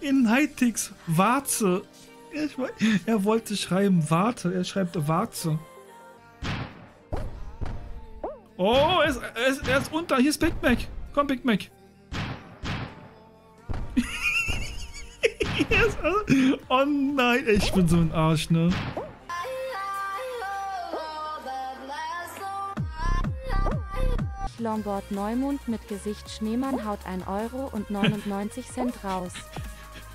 in Hightix Warze. Er wollte schreiben Warte, er schreibt Warze. Oh, er ist unter. Hier ist Big Mac. Komm, Big Mac. Oh nein, ich bin so ein Arsch, ne? Lombard Neumond mit Gesicht Schneemann haut 1,99 € raus.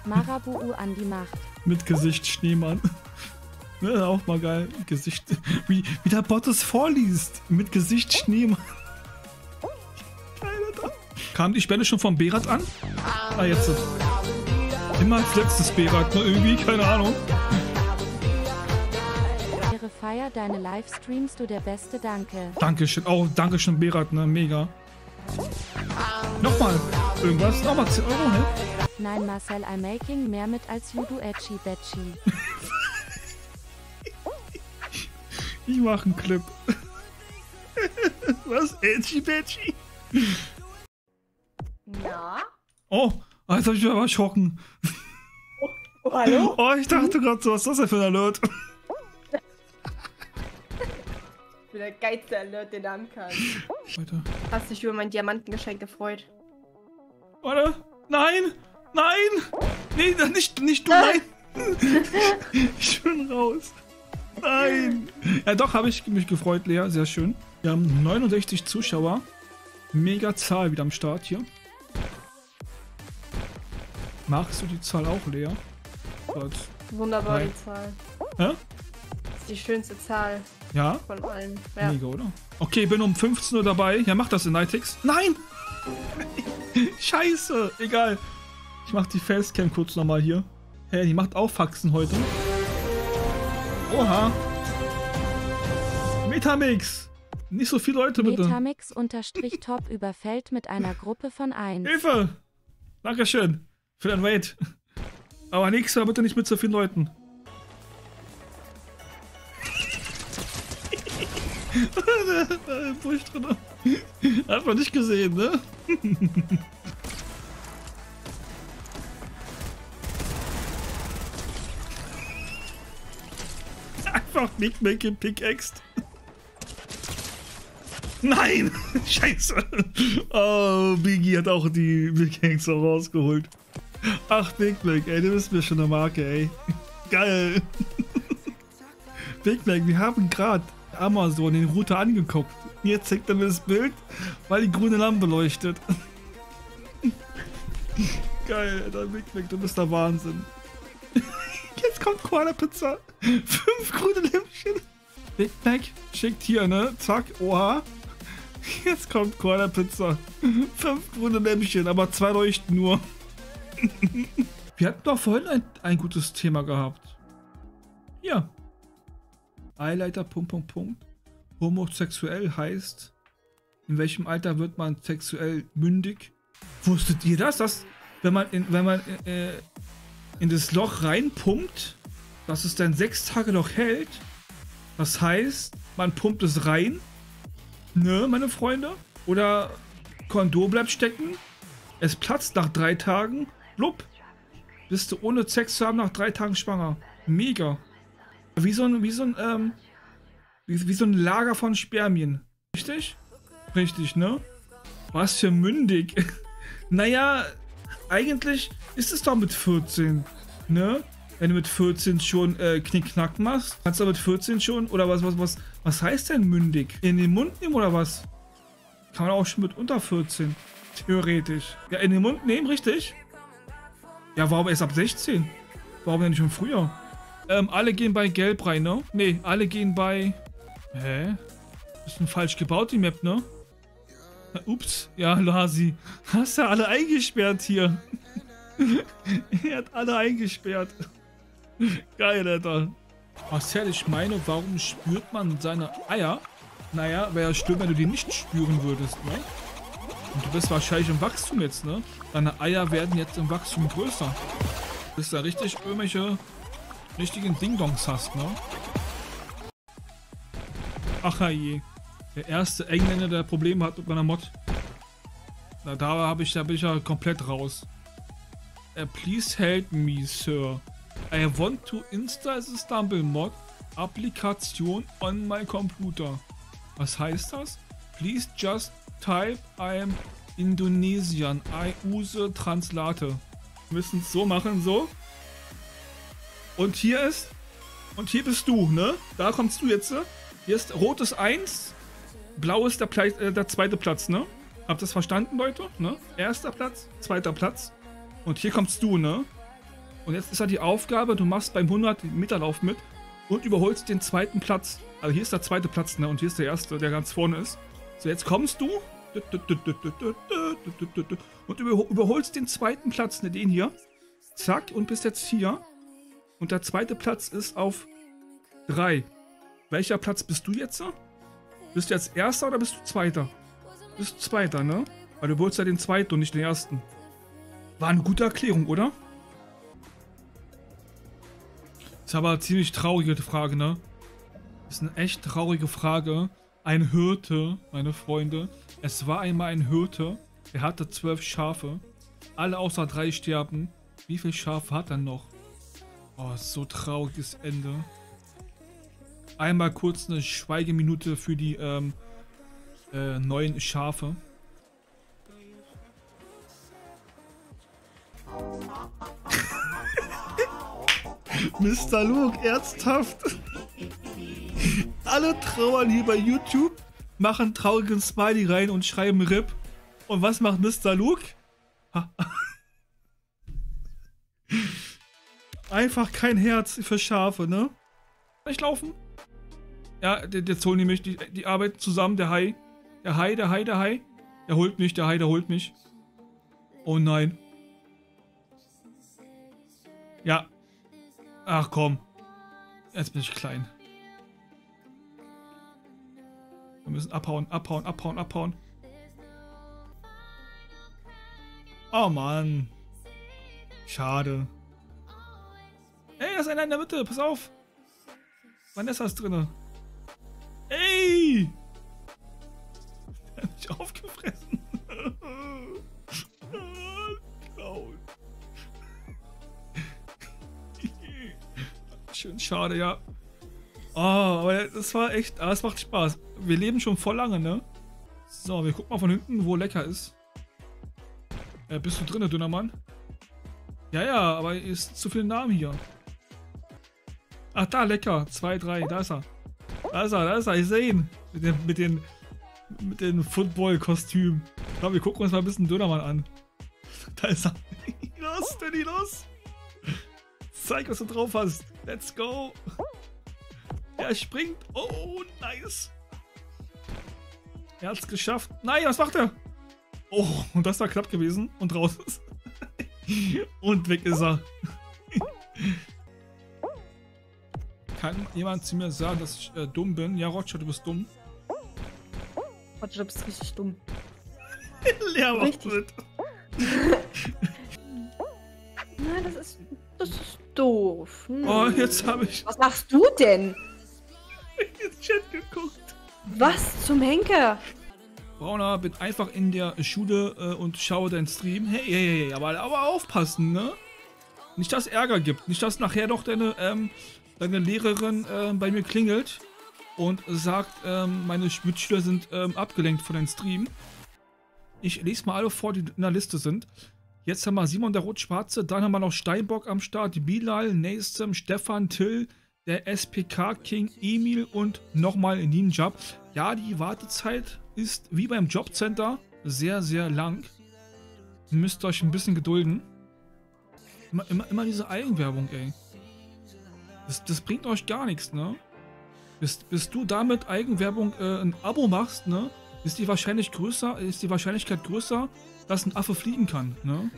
Marabu an die Macht. Mit Gesicht Schneemann. Ne, auch mal geil. Gesicht. Wie der Bot es vorliest. Mit Gesicht Schneemann. Kam die Spelle schon vom Berat an? Ah, jetzt. Immer als letztes Berat, ne? Irgendwie, keine Ahnung. Feier deine Livestreams, du der Beste, danke. Dankeschön, oh, Dankeschön, Berat, ne, mega. Nochmal, irgendwas, nochmal 10 €, ne? Nein, Marcel, I'm making mehr mit als you do, edgy, betchy. Ich mach einen Clip. Was, edgy, betchy? Ja? Oh, jetzt hab ich mich aber erschrocken. Oh, hallo? Oh, ich dachte gerade so, was ist das denn für ein Alert? Ich bin der geilste Alert, den du haben kannst. Weiter. Hast dich über mein Diamantengeschenk gefreut? Warte. Nein! Nein! Nee, nicht du, nein! Ich bin raus. Nein! Ja doch, habe ich mich gefreut, Lea. Sehr schön. Wir haben 69 Zuschauer. Mega Zahl wieder am Start hier. Magst du die Zahl auch, Lea? Gott. Wunderbar, nein. Die Zahl. Hä? Die schönste Zahl. Ja? Von allen. Ja. Mega, oder? Okay, bin um 15 Uhr dabei. Ja, mach das in Nightix. Nein! Scheiße! Egal. Ich mach die Facecam kurz nochmal hier. Hey, die macht auch Faxen heute. Oha! Metamix! Nicht so viele Leute, bitte. Metamix_top überfällt mit einer Gruppe von 1. Hilfe! Dankeschön für den Raid. Aber nächstes Mal bitte nicht mit so vielen Leuten. Busch drin. Hat man nicht gesehen, ne? Einfach Big Mac gepickaxt. Nein! Scheiße! Oh, Biggie hat auch die Pickaxe rausgeholt. Ach, Big Mac, ey, du bist mir schon eine Marke, ey. Geil! Big Mac, wir haben gerade Amazon den Router angeguckt. Jetzt zeigt er mir das Bild, weil die grüne Lampe leuchtet. Geil, Alter, Big Mac, du bist der Wahnsinn. Jetzt kommt Koala Pizza. 5 grüne Lämpchen. Big Mac schickt hier, ne? Zack, oha. Jetzt kommt Koala Pizza. 5 grüne Lämpchen, aber 2 leuchten nur. Wir hatten doch vorhin ein gutes Thema gehabt. Ja. Eileiter, .. Homosexuell heißt, in welchem Alter wird man sexuell mündig? Wusstet ihr das? Dass, wenn man in das Loch reinpumpt, dass es dann 6 Tage noch hält? Das heißt, man pumpt es rein, ne, meine Freunde? Oder Kondom bleibt stecken, es platzt nach 3 Tagen, blub, bist du ohne Sex zu haben nach 3 Tagen schwanger. Mega. Wie so ein Lager von Spermien. Richtig? Richtig, ne? Was für mündig. Naja, eigentlich ist es doch mit 14, ne? Wenn du mit 14 schon Knickknack machst, kannst du mit 14 schon, oder was heißt denn mündig? In den Mund nehmen, oder was? Kann man auch schon mit unter 14, theoretisch. Ja, in den Mund nehmen, richtig? Ja, warum erst ab 16? Warum denn nicht schon früher? Alle gehen bei Gelb rein, ne? Ne, alle gehen bei... Hä? Bisschen falsch gebaut, die Map, ne? Ups. Ja, Lasi. Hast du alle eingesperrt hier? Er hat alle eingesperrt. Geil, Alter. Marcel, ich meine, warum spürt man seine Eier? Naja, wäre ja schlimm, wenn du die nicht spüren würdest, ne? Und du bist wahrscheinlich im Wachstum jetzt, ne? Deine Eier werden jetzt im Wachstum größer. Das ist ja richtig irgendwelche... richtigen Ding-Dongs hast, ne? Ach je. Der erste Engländer, der Probleme hat mit meiner Mod. Da bin ich ja komplett raus. Please help me, sir. I want to install the Stumble Mod Applikation on my computer. Was heißt das? Please just type I am Indonesian. I use Translate. Wir müssen es so machen, so. Und hier ist... Und hier bist du, ne? Da kommst du jetzt. Hier ist rotes 1. Blau ist der zweite Platz, ne? Habt ihr das verstanden, Leute? Ne? Erster Platz, zweiter Platz. Und hier kommst du, ne? Und jetzt ist ja die Aufgabe, du machst beim 100-Meter-Lauf mit und überholst den zweiten Platz. Also hier ist der zweite Platz, ne? Und hier ist der erste, der ganz vorne ist. So, jetzt kommst du und überholst den zweiten Platz, ne? Den hier. Zack, und bist jetzt hier. Und der zweite Platz ist auf 3. Welcher Platz bist du jetzt? Bist du jetzt Erster oder bist du Zweiter? Bist du Zweiter, ne? Weil du überholst ja den Zweiten und nicht den Ersten. War eine gute Erklärung, oder? Ist aber eine ziemlich traurige Frage, ne? Ist eine echt traurige Frage. Ein Hirte, meine Freunde. Es war einmal ein Hirte. Er hatte 12 Schafe. Alle außer 3 sterben. Wie viele Schafe hat er noch? Oh, so trauriges Ende. Einmal kurz eine Schweigeminute für die neuen Schafe. Mr. Luke, ernsthaft? Alle trauern hier bei YouTube, machen traurigen Smiley rein und schreiben RIP. Und was macht Mr. Luke? Einfach kein Herz für Schafe, ne? Kann ich laufen? Ja, jetzt holen die mich. Die arbeiten zusammen, der Hai. Der Hai, der Hai, der Hai. Der holt mich, der Hai, der holt mich. Oh nein. Ja. Ach komm. Jetzt bin ich klein. Wir müssen abhauen, abhauen, abhauen, abhauen. Oh Mann. Schade. Ey, da ist einer in der Mitte, pass auf. Vanessa ist drinne. Ey! Der hat mich aufgefressen. Schön schade, ja. Oh, aber das war echt, es macht Spaß. Wir leben schon voll lange, ne? So, wir gucken mal von hinten, wo lecker ist. Bist du drinne, dünner Mann? Ja, ja, aber ist zu viel Namen hier. Ach, da, lecker. 2, 3, da ist er. Da ist er, da ist er. Ich sehe ihn. Mit den Football-Kostümen. Ich glaube, wir gucken uns mal ein bisschen Dönermann an. Da ist er. Los, Dünni, los. Zeig, was du drauf hast. Let's go. Er springt. Oh, nice. Er hat's geschafft. Nein, was macht er? Oh, und das war knapp gewesen. Und raus ist. Und weg ist er. Kann jemand zu mir sagen, dass ich dumm bin? Ja, Roger, du bist dumm. Roger, du bist richtig dumm. Leer richtig. Nein, das ist doof. Hm. Oh, jetzt habe ich... Was machst du denn? Ich hab ins Chat geguckt. Was zum Henker? Brauner, bin einfach in der Schule und schaue deinen Stream. Hey, hey, hey, aber aufpassen, ne? Nicht, dass es Ärger gibt. Nicht, dass nachher noch deine Lehrerin bei mir klingelt und sagt, meine Mitschüler sind abgelenkt von deinem Stream. Ich lese mal alle vor, die in der Liste sind. Jetzt haben wir Simon, der Rot-Schwarze, dann haben wir noch Steinbock am Start, Bilal, Naysem, Stefan, Till, der SPK-King, Emil und nochmal Ninja. Ja, die Wartezeit ist wie beim Jobcenter sehr, sehr lang. Ihr müsst euch ein bisschen gedulden. Immer diese Eigenwerbung, ey. Das bringt euch gar nichts, ne? Bis du damit Eigenwerbung ein Abo machst, ne? Ist die Wahrscheinlichkeit größer, dass ein Affe fliegen kann, ne?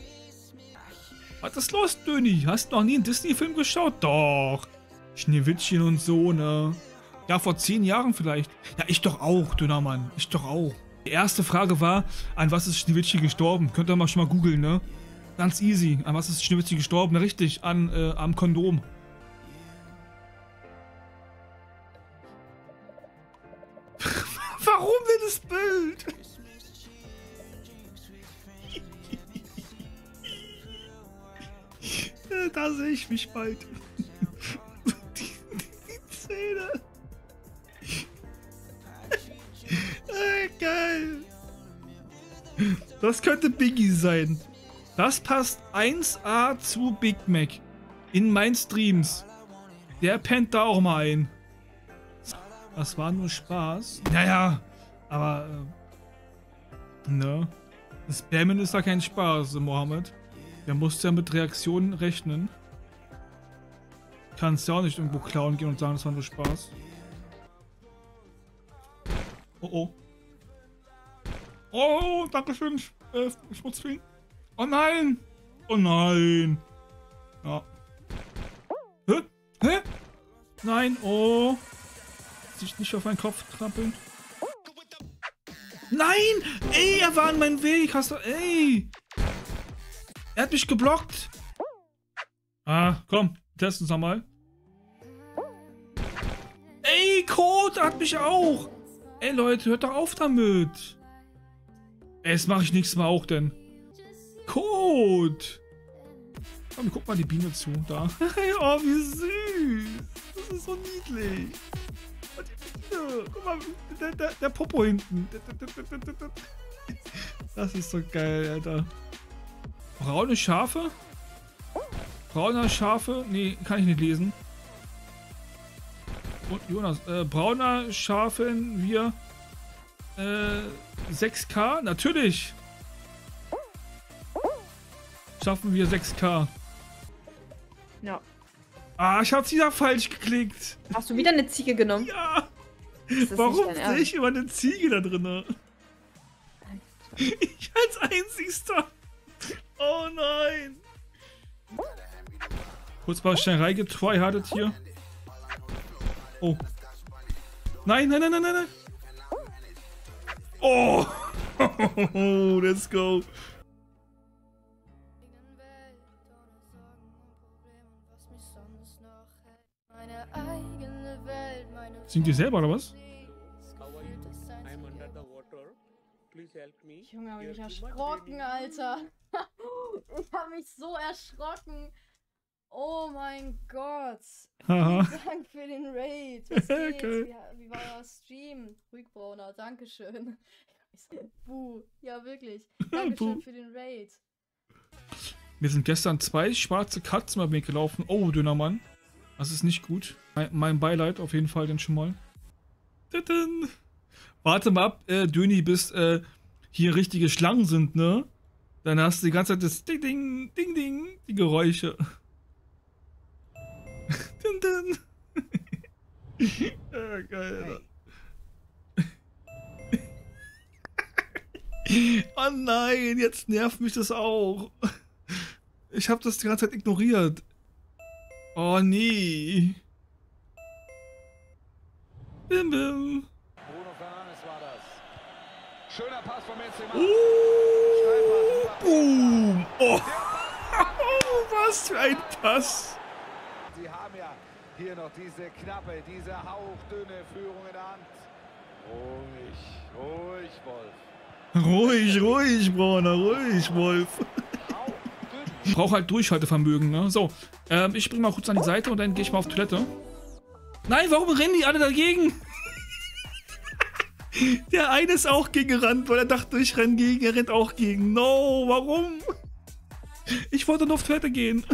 Was ist los, Döni? Hast noch nie einen Disney-Film geschaut? Doch. Schneewittchen und so, ne? Ja, vor 10 Jahren vielleicht. Ja, ich doch auch, dünner Mann. Ich doch auch. Die erste Frage war, an was ist Schneewittchen gestorben? Könnt ihr mal schon mal googeln, ne? Ganz easy. An was ist Schneewittchen gestorben? Richtig, am Kondom. Warum denn das Bild? Da sehe ich mich bald. Die Szene. Geil. Das könnte Biggie sein. Das passt 1A zu Big Mac. In meinen Streams. Der pennt da auch mal ein. Das war nur Spaß. Naja, aber... ne? Das Bammen ist da kein Spaß, Mohammed. Der muss ja mit Reaktionen rechnen. Kannst ja auch nicht irgendwo klauen gehen und sagen, das war nur Spaß. Oh oh. Oh, danke schön, Schmutzfing. Oh nein! Oh nein! Ja. Hä? Hä? Nein, oh. Sich nicht auf meinen Kopf trampeln. Nein! Ey, er war an meinem Weg. Hast du. Ey! Er hat mich geblockt! Ah, komm, testen wir mal. Ey, Code hat mich auch! Ey, Leute, hört doch auf damit! Ey, jetzt mache ich nichts mehr auch, denn. Code! Komm, guck mal die Biene zu, da. Oh, wie süß! Das ist so niedlich! Und die Biene! Guck mal, der Popo hinten! Das ist so geil, Alter. Braune Schafe? Brauner Schafe? Nee, kann ich nicht lesen. Und Jonas, brauner Schafen wir 6K? Natürlich! Schaffen wir 6K. Ja. Ah, ich hab's wieder falsch geklickt. Hast du wieder eine Ziege genommen? Ja! Warum sehe ich immer eine Ziege da drin? Ich als einzigster! Oh nein! Kurz mal Steinerei getryhardet hier. Oh. Nein, nein, nein, nein, nein, nein. Oh! Let's go. Singt ihr selber oder was? Junge, hab ich mich erschrocken, Alter. Ich hab mich so erschrocken. Oh mein Gott. Vielen Dank für den Raid. Was geht's? Wie war euer Stream? Ruhig Brauner, dankeschön. Buh, ja wirklich. Dankeschön für den Raid. Mir sind gestern 2 schwarze Katzen beim Weg gelaufen. Oh, dünner Mann. Das ist nicht gut. Mein Beileid auf jeden Fall, denn schon mal. Warte mal ab, Döni, bis hier richtige Schlangen sind, ne? Dann hast du die ganze Zeit das Ding, Ding, Ding, Ding, die Geräusche. Dun, dun. Ja, geil, Alter. Oh nein, jetzt nervt mich das auch. Ich habe das die ganze Zeit ignoriert. Oh nee. Bim, bim. Schöner Pass von Benzema. Boom. Oh. Was für ein Pass. Sie haben ja hier noch diese knappe, diese hauchdünne Führung in der Hand. Ruhig, Wolf. Ruhig, Brauner, ruhig, Wolf. Ich brauche halt Durchhaltevermögen, ne? So, ich springe mal kurz an die Seite und dann gehe ich mal auf Toilette. Nein, warum rennen die alle dagegen? Der eine ist auch gegen gerannt, weil er dachte, ich renne gegen, er rennt auch gegen. No, warum? Ich wollte nur auf Toilette gehen.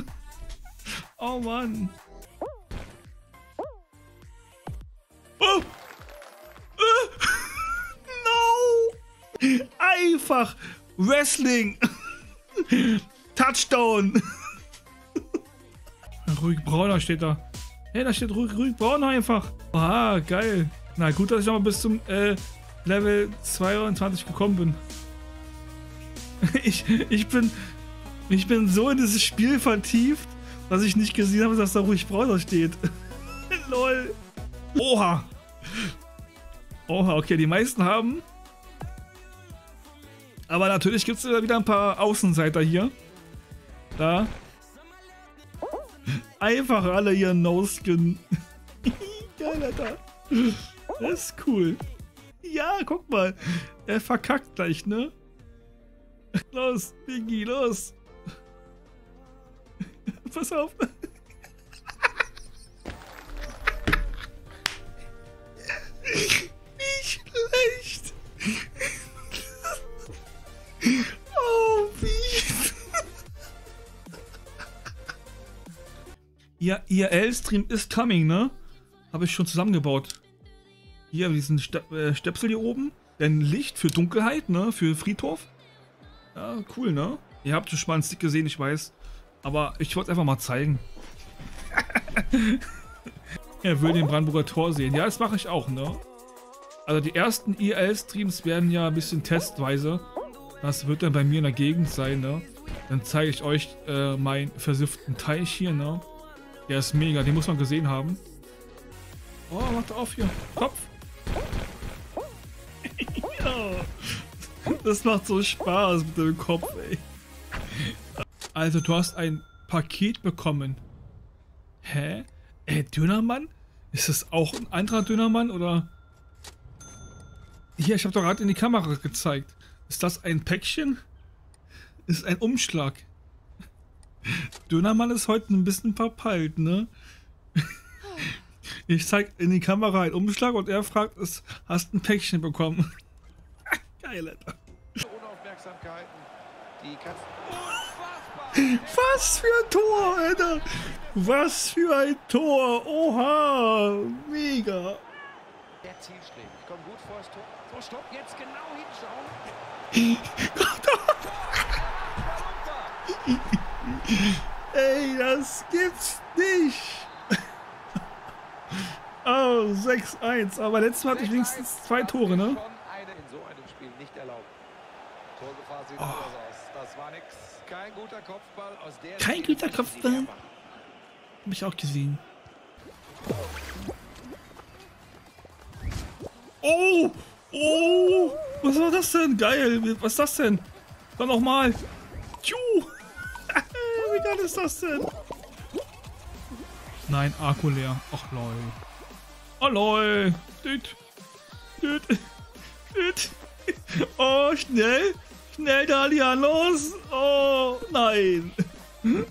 Oh Mann. Oh. No. Einfach Wrestling. Touchdown. Ruhig Brauner steht da. Hey, da steht Ruhig Brauner einfach. Ah, geil. Na gut, dass ich nochmal bis zum Level 22 gekommen bin. Ich bin so in dieses Spiel vertieft, dass ich nicht gesehen habe, dass da Ruhig Brauner steht. Lol. Oha. Oha, okay, die meisten haben. Aber natürlich gibt es wieder ein paar Außenseiter hier. Da. Einfach alle ihren No-Skin. Geil, Alter. Das ist cool. Ja, guck mal. Er verkackt gleich, ne? Los, Biggie, los. Pass auf. Nicht schlecht. Oh, wie. Ja, IRL-Stream ist coming, ne? Habe ich schon zusammengebaut. Hier diesen Stöpsel hier oben. Dann Licht für Dunkelheit, ne? Für Friedhof. Ja, cool, ne? Ihr habt schon mal einen Stick gesehen, ich weiß. Aber ich wollte es einfach mal zeigen. Er will den Brandenburger Tor sehen. Ja, das mache ich auch, ne? Also die ersten IRL-Streams werden ja ein bisschen testweise. Das wird dann bei mir in der Gegend sein, ne? Dann zeige ich euch meinen versifften Teich hier, ne? Der ist mega, den muss man gesehen haben. Oh, warte auf hier. Kopf. Ja. Das macht so Spaß mit dem Kopf, ey. Also, du hast ein Paket bekommen. Hä? Dönermann? Ist das auch ein anderer Dönermann, oder? Hier, ich habe doch gerade in die Kamera gezeigt. Ist das ein Päckchen? Ist ein Umschlag. Dönermann ist heute ein bisschen verpeilt, ne? Ich zeig in die Kamera einen Umschlag und er fragt, hast du ein Päckchen bekommen? Geil, Alter. Unaufmerksamkeiten. Die Katzen. Was für ein Tor, Alter! Was für ein Tor! Oha! Mega! Der Zielschläger. Ich komme gut vor das Tor. So, stopp, jetzt genau hinschauen. Ey, das gibt's nicht! Oh, 6-1. Aber letztes Mal hatte ich wenigstens 2 Tore, ne? Oh. Kein guter Kopfball? Hab ich auch gesehen. Oh! Oh! Was war das denn? Geil! Was ist das denn? Dann nochmal! Tschu! Wie geil ist das denn? Nein, Akku leer. Ach lol. Oh lol. Düt. Düt. Düt. Oh, schnell. Schnell, Dalia, los. Oh, nein.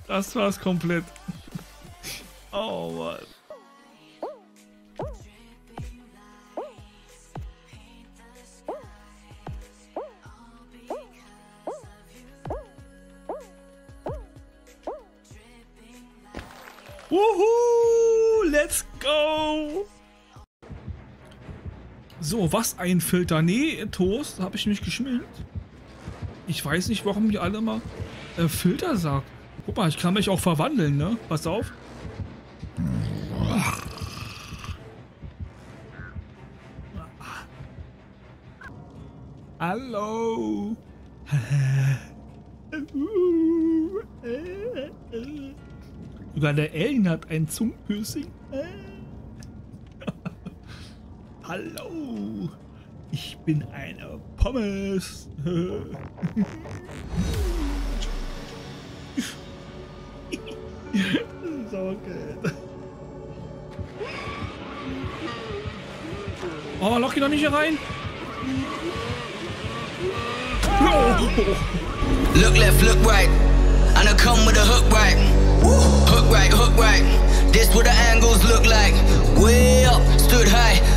Das war's komplett. Oh, Mann. Wuhu, let's go! So, was ein Filter. Nee, Toast, habe ich mich geschminkt. Ich weiß nicht, warum die alle immer Filter sagt. Guck mal, ich kann mich auch verwandeln, ne? Pass auf. Hallo. Sogar der Alien hat ein Zungenpiercing. Hallo, ich bin eine Pommes. So geil. Oh, Loch geht noch nicht hier rein. Look left, look right. And I come with a hook right. Hook right, hook right. This what the angles look like. Way up, stood high.